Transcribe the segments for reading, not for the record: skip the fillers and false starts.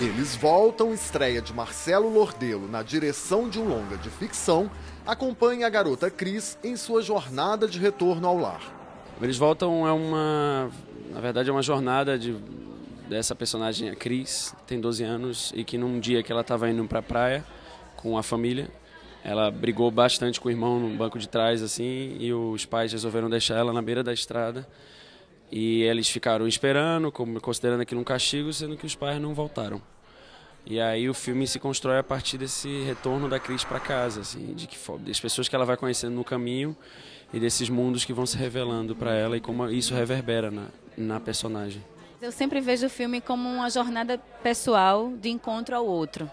Eles Voltam, estreia de Marcelo Lordello na direção de um longa de ficção, acompanha a garota Cris em sua jornada de retorno ao lar. Eles Voltam na verdade é uma jornada dessa personagem, a Cris, tem 12 anos, e que num dia que ela estava indo para a praia com a família, ela brigou bastante com o irmão no banco de trás, assim, e os pais resolveram deixar ela na beira da estrada. E eles ficaram esperando, considerando aquilo um castigo, sendo que os pais não voltaram. E aí o filme se constrói a partir desse retorno da Cris para casa, assim, das pessoas que ela vai conhecendo no caminho e desses mundos que vão se revelando para ela e como isso reverbera na personagem. Eu sempre vejo o filme como uma jornada pessoal de encontro ao outro.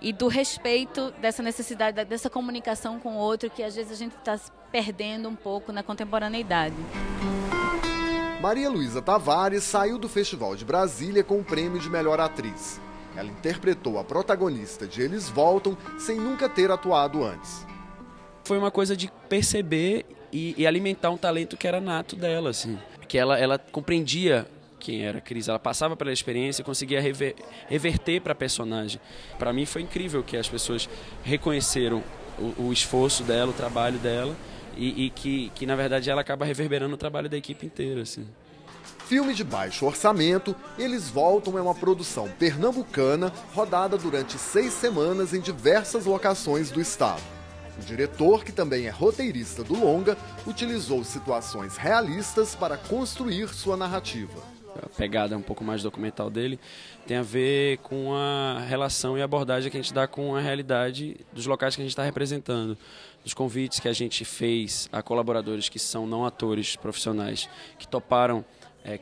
E do respeito dessa necessidade, dessa comunicação com o outro, que às vezes a gente está perdendo um pouco na contemporaneidade. Maria Luiza Tavares saiu do Festival de Brasília com o prêmio de melhor atriz. Ela interpretou a protagonista de Eles Voltam sem nunca ter atuado antes. Foi uma coisa de perceber e alimentar um talento que era nato dela, assim. Que ela compreendia quem era a Cris, ela passava pela experiência e conseguia reverter para a personagem. Para mim foi incrível que as pessoas reconheceram o esforço dela, o trabalho dela, e que na verdade ela acaba reverberando o trabalho da equipe inteira, assim. Filme de baixo orçamento, Eles Voltam é uma produção pernambucana rodada durante 6 semanas em diversas locações do estado. O diretor, que também é roteirista do longa, utilizou situações realistas para construir sua narrativa. A pegada um pouco mais documental dele tem a ver com a relação e abordagem que a gente dá com a realidade dos locais que a gente está representando, dos convites que a gente fez a colaboradores que são não atores profissionais, que toparam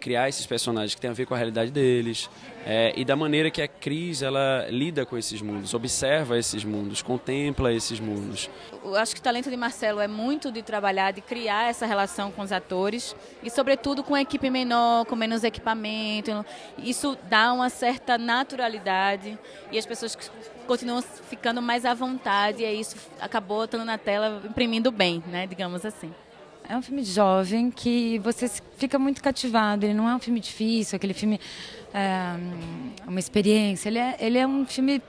criar esses personagens que tem a ver com a realidade deles, e da maneira que a Cris ela lida com esses mundos, observa esses mundos, contempla esses mundos. Eu acho que o talento de Marcelo é muito de trabalhar, de criar essa relação com os atores e sobretudo com a equipe menor, com menos equipamento. Isso dá uma certa naturalidade e as pessoas continuam ficando mais à vontade, e isso acabou estando na tela, imprimindo bem, né, digamos assim. É um filme jovem que você fica muito cativado, ele não é um filme difícil, aquele filme uma experiência, ele é um filme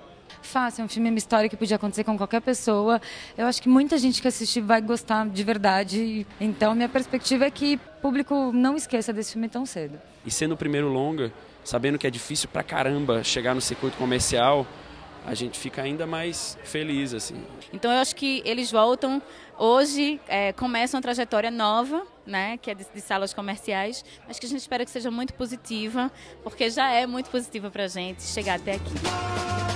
fácil, é um filme, uma história que podia acontecer com qualquer pessoa. Eu acho que muita gente que assistir vai gostar de verdade, então minha perspectiva é que o público não esqueça desse filme tão cedo. E sendo o primeiro longa, sabendo que é difícil pra caramba chegar no circuito comercial, a gente fica ainda mais feliz, assim. Então eu acho que Eles Voltam, hoje começa uma trajetória nova, né, que é de salas comerciais, mas que a gente espera que seja muito positiva, porque já é muito positiva pra gente chegar até aqui.